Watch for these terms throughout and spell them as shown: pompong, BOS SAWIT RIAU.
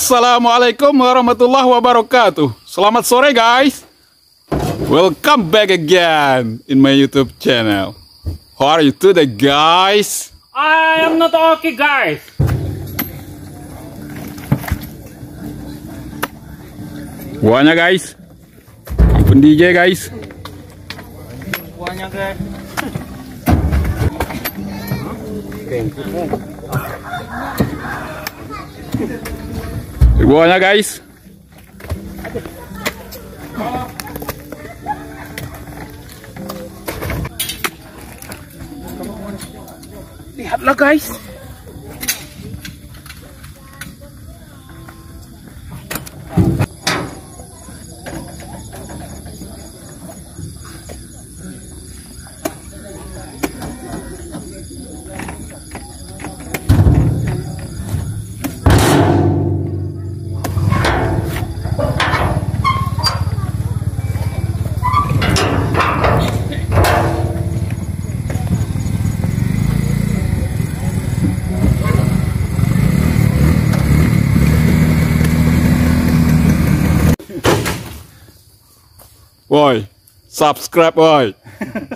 Assalamualaikum warahmatullahi wabarakatuh. Selamat sore guys. Welcome back again in my YouTube channel. How are you today guys? I am not okay guys. Buahnya guys. Ampun DJ guys. Buahnya guys. Buahnya guys. Lihatlah guys. Woi, subscribe woi.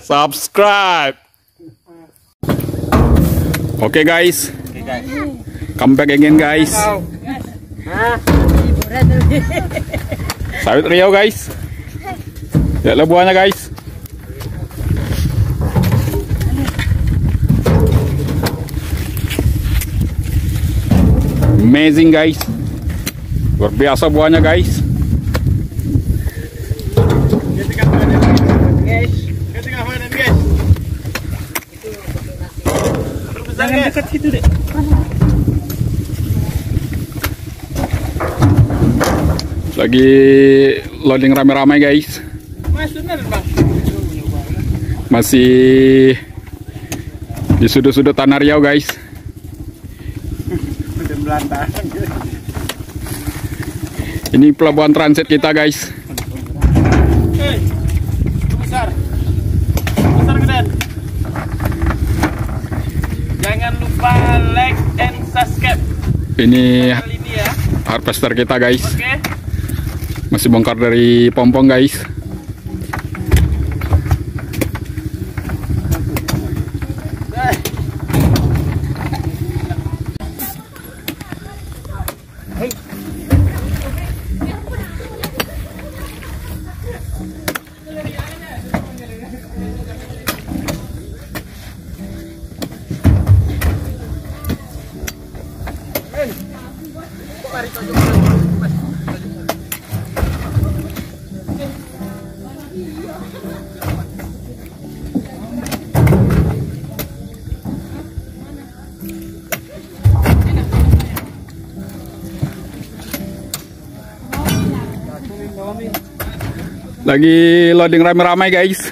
Subscribe. Oke guys. Come back again guys. Sawit Riau guys. Lihatlah buahnya guys. Amazing guys. Luar biasa buahnya guys. Jangan dekat situ deh. Lagi loading rame-rame guys. Masih di sudut-sudut tanah Riau guys. Ini pelabuhan transit kita guys. Jangan lupa like and subscribe. Ini harvester kita guys. Okay. Masih bongkar dari pompong guys. Lagi loading rame-rame guys.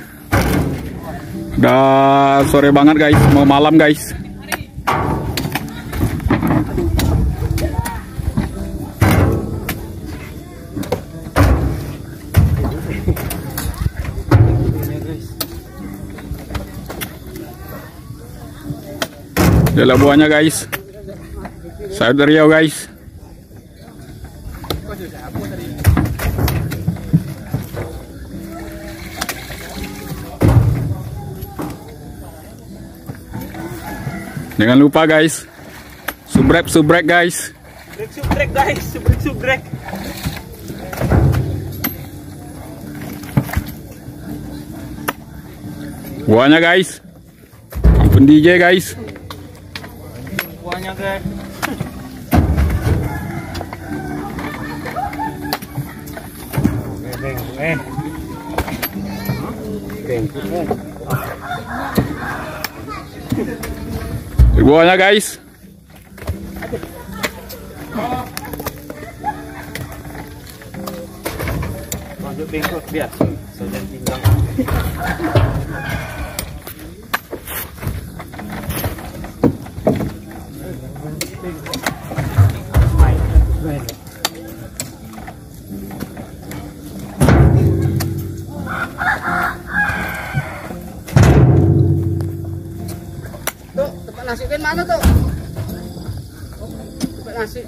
Udah sore banget guys, mau malam guys. Adalah buahnya guys. Sawit Riau guys. Jangan lupa guys, subrek guys. Subrek guys, subrek. Buahnya guys. Ampun DJ guys. Buahnya guys. Buahnya guys. Lanjut bengkok biar sojan pinggang. Masukin mana tuh? Nasi.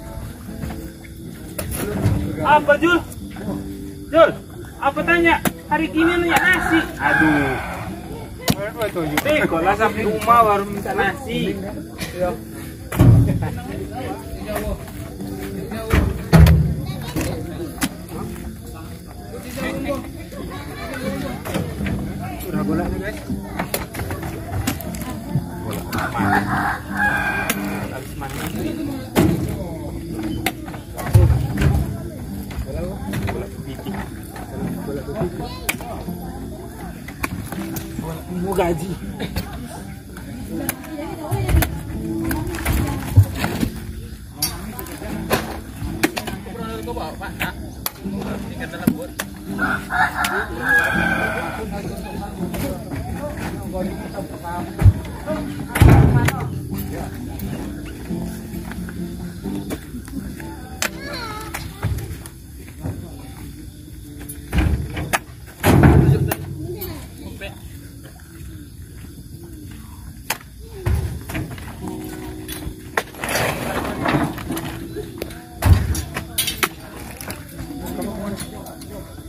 Apa Jul? Jul, apa tanya? Hari ini nanya nasi. Aduh. Nih, kalau sampai rumah baru minta nasi. Sudah bolanya guys. Gaji.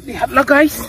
Lihatlah guys,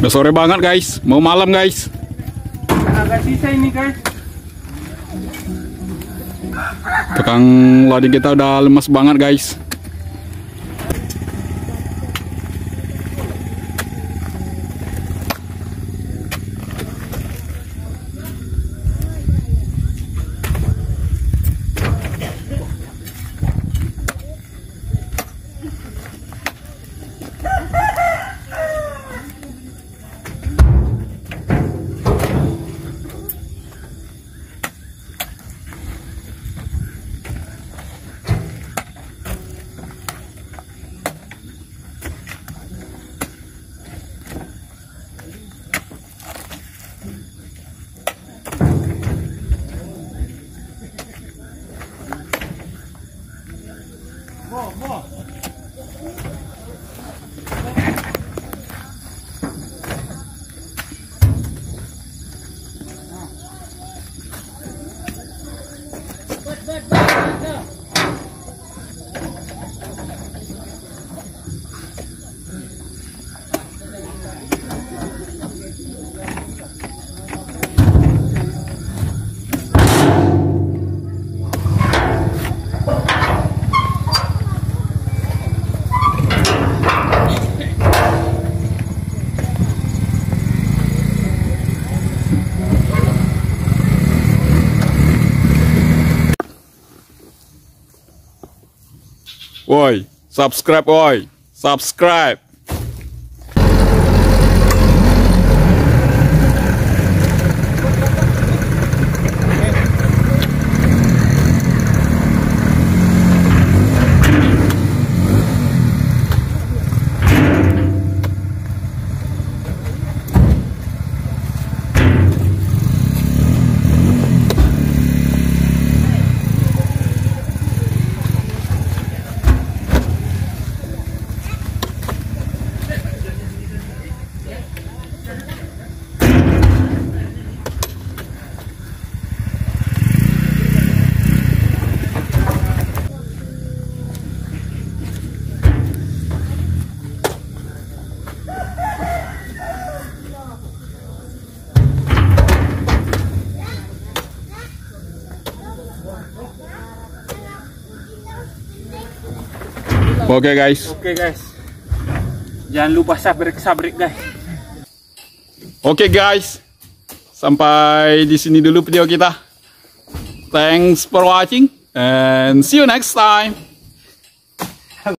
udah sore banget guys, mau malam guys. Agak sisa ini guys. Tukang lodi kita udah lemes banget guys. Woi, subscribe woi, subscribe. Oke guys. Jangan lupa sabrik guys. Oke guys. Sampai di sini dulu video kita. Thanks for watching and see you next time.